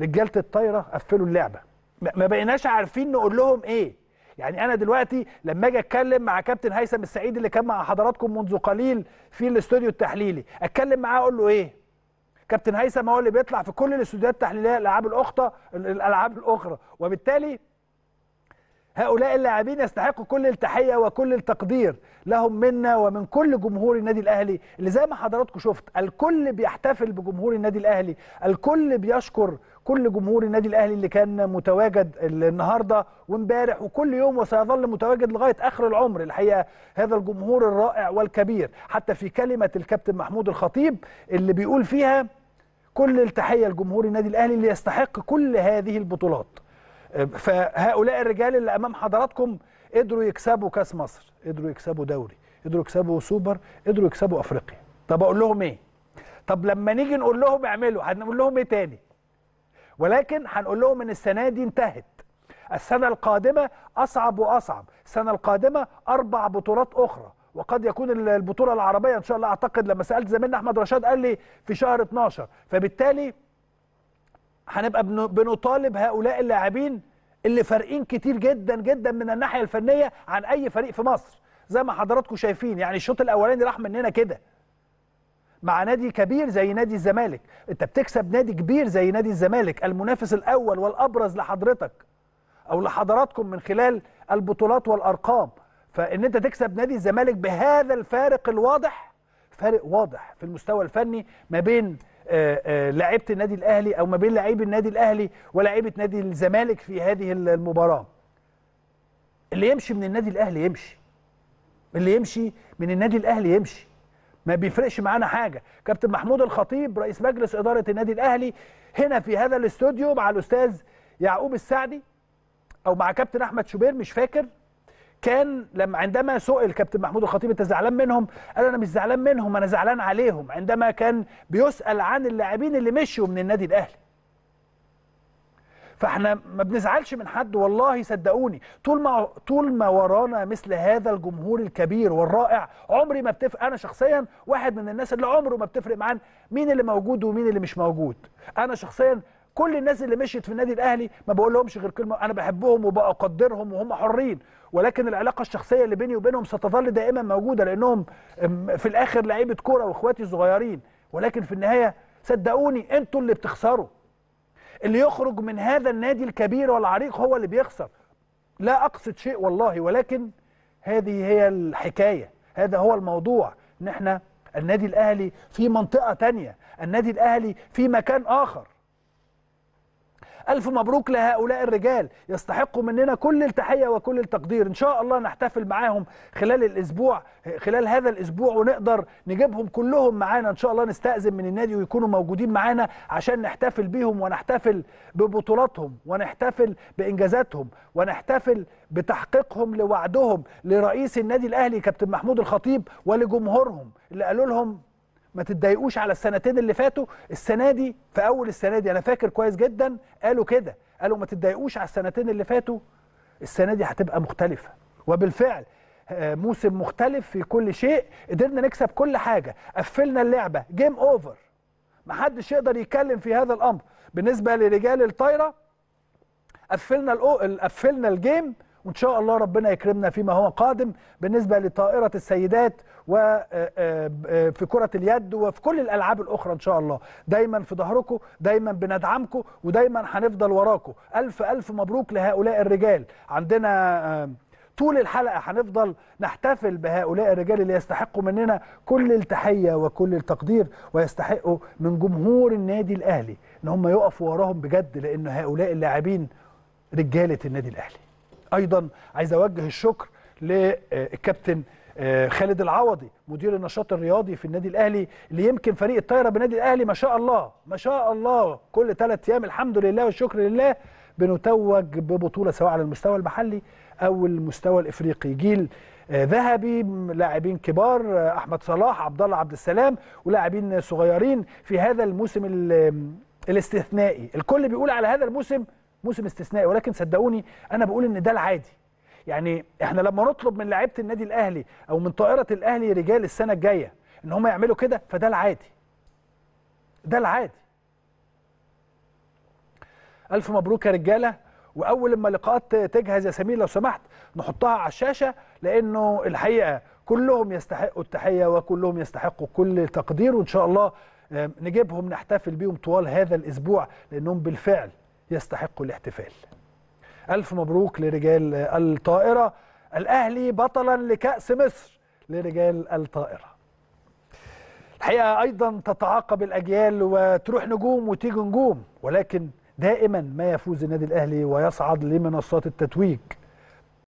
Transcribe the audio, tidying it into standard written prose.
رجاله الطايره قفلوا اللعبه، ما بقيناش عارفين نقول لهم ايه. يعني انا دلوقتي لما اجي اتكلم مع كابتن هيثم السعيد اللي كان مع حضراتكم منذ قليل في الاستوديو التحليلي، اتكلم معاه اقول له ايه؟ كابتن هيثم هو اللي بيطلع في كل الاستوديوهات التحليليه الالعاب الاخرى، وبالتالي هؤلاء اللاعبين يستحقوا كل التحيه وكل التقدير لهم منا ومن كل جمهور النادي الاهلي، اللي زي ما حضراتكم شفت الكل بيحتفل بجمهور النادي الاهلي، الكل بيشكر كل جمهور النادي الاهلي اللي كان متواجد النهارده وامبارح وكل يوم وسيظل متواجد لغايه اخر العمر. الحقيقه هذا الجمهور الرائع والكبير، حتى في كلمه الكابتن محمود الخطيب اللي بيقول فيها كل التحيه لجمهور النادي الاهلي اللي يستحق كل هذه البطولات. فهؤلاء الرجال اللي امام حضراتكم قدروا يكسبوا كاس مصر، قدروا يكسبوا دوري، قدروا يكسبوا سوبر، قدروا يكسبوا افريقيا. طب اقول لهم ايه؟ طب لما نيجي نقول لهم اعملوا هنقول لهم ايه تاني؟ ولكن هنقول لهم ان السنه دي انتهت، السنه القادمه اصعب واصعب، السنه القادمه 4 بطولات اخرى، وقد يكون البطوله العربيه ان شاء الله. اعتقد لما سالت زميلنا احمد رشاد قال لي في شهر 12، فبالتالي هنبقى بنطالب هؤلاء اللاعبين اللي فارقين كتير جدا جدا من الناحيه الفنيه عن اي فريق في مصر، زي ما حضراتكم شايفين. يعني الشوط الاولاني راح مننا كده مع نادي كبير زي نادي الزمالك، انت بتكسب نادي كبير زي نادي الزمالك المنافس الاول والابرز لحضرتك او لحضراتكم من خلال البطولات والارقام، فان انت تكسب نادي الزمالك بهذا الفارق الواضح، فارق واضح في المستوى الفني ما بين لاعيبه النادي الاهلي او ما بين لاعيب النادي الاهلي ولاعيبه نادي الزمالك في هذه المباراه. اللي يمشي من النادي الاهلي يمشي، اللي يمشي من النادي الاهلي يمشي، ما بيفرقش معانا حاجه. كابتن محمود الخطيب رئيس مجلس اداره النادي الاهلي هنا في هذا الاستوديو مع الاستاذ يعقوب السعدي او مع كابتن احمد شوبير مش فاكر، كان لما عندما سئل كابتن محمود الخطيب انت زعلان منهم؟ قال انا مش زعلان منهم، انا زعلان عليهم، عندما كان بيسال عن اللاعبين اللي مشوا من النادي الاهلي. فاحنا ما بنزعلش من حد والله، صدقوني، طول ما ورانا مثل هذا الجمهور الكبير والرائع عمري ما بتفرق. انا شخصيا واحد من الناس اللي عمره ما بتفرق معانا مين اللي موجود ومين اللي مش موجود. انا شخصيا كل الناس اللي مشيت في النادي الاهلي ما بقولهمش غير كلمه، انا بحبهم وبقدرهم وهم حرين، ولكن العلاقه الشخصيه اللي بيني وبينهم ستظل دائما موجوده لانهم في الاخر لعيبه كوره واخواتي الصغيرين. ولكن في النهايه صدقوني انتوا اللي بتخسروا، اللي يخرج من هذا النادي الكبير والعريق هو اللي بيخسر. لا اقصد شيء والله، ولكن هذه هي الحكايه، هذا هو الموضوع، ان احنا النادي الاهلي في منطقه تانية، النادي الاهلي في مكان اخر. ألف مبروك لهؤلاء الرجال، يستحقوا مننا كل التحية وكل التقدير. إن شاء الله نحتفل معاهم خلال الأسبوع، خلال هذا الأسبوع، ونقدر نجيبهم كلهم معانا إن شاء الله، نستأذن من النادي ويكونوا موجودين معانا عشان نحتفل بيهم ونحتفل ببطولاتهم ونحتفل بإنجازاتهم ونحتفل بتحقيقهم لوعدهم لرئيس النادي الأهلي كابتن محمود الخطيب ولجمهورهم اللي قالوا لهم ما تتضايقوش على السنتين اللي فاتوا. السنه دي في اول السنه دي انا فاكر كويس جدا قالوا كده، قالوا ما تتضايقوش على السنتين اللي فاتوا، السنه دي هتبقى مختلفه. وبالفعل موسم مختلف في كل شيء، قدرنا نكسب كل حاجه، قفلنا اللعبه، جيم اوفر، ما حدش يقدر يتكلم في هذا الامر. بالنسبه لرجال الطايره قفلنا الجيم، وان شاء الله ربنا يكرمنا فيما هو قادم بالنسبه لطائره السيدات وفي كره اليد وفي كل الالعاب الاخرى ان شاء الله. دايما في ظهركم، دايما بندعمكم، ودايما هنفضل وراكم. الف الف مبروك لهؤلاء الرجال. عندنا طول الحلقه هنفضل نحتفل بهؤلاء الرجال اللي يستحقوا مننا كل التحيه وكل التقدير، ويستحقوا من جمهور النادي الاهلي ان هم يقفوا وراهم بجد، لان هؤلاء اللاعبين رجاله النادي الاهلي. ايضا عايز اوجه الشكر للكابتن خالد العوضي مدير النشاط الرياضي في النادي الاهلي، اللي يمكن فريق الطايره بالنادي الاهلي ما شاء الله ما شاء الله كل 3 ايام الحمد لله والشكر لله بنتوج ببطوله سواء على المستوى المحلي او المستوى الافريقي. جيل ذهبي، لاعبين كبار، احمد صلاح، عبدالله عبد السلام، ولاعبين صغيرين في هذا الموسم الاستثنائي. الكل بيقول على هذا الموسم موسم استثنائي، ولكن صدقوني انا بقول ان ده العادي. يعني احنا لما نطلب من لاعيبه النادي الاهلي او من طائره الاهلي رجال السنه الجايه ان هم يعملوا كده، فده العادي، ده العادي. ألف مبروك يا رجالة. وأول لما اللقاءات تجهز يا سمير لو سمحت نحطها على الشاشة، لأنه الحقيقة كلهم يستحقوا التحية وكلهم يستحقوا كل تقدير، وإن شاء الله نجيبهم نحتفل بيهم طوال هذا الأسبوع لأنهم بالفعل يستحقوا الاحتفال. ألف مبروك لرجال الطائرة، الأهلي بطلا لكأس مصر لرجال الطائرة. الحقيقة أيضا تتعاقب الأجيال وتروح نجوم وتيجي نجوم، ولكن دائما ما يفوز النادي الأهلي ويصعد لمنصات التتويج.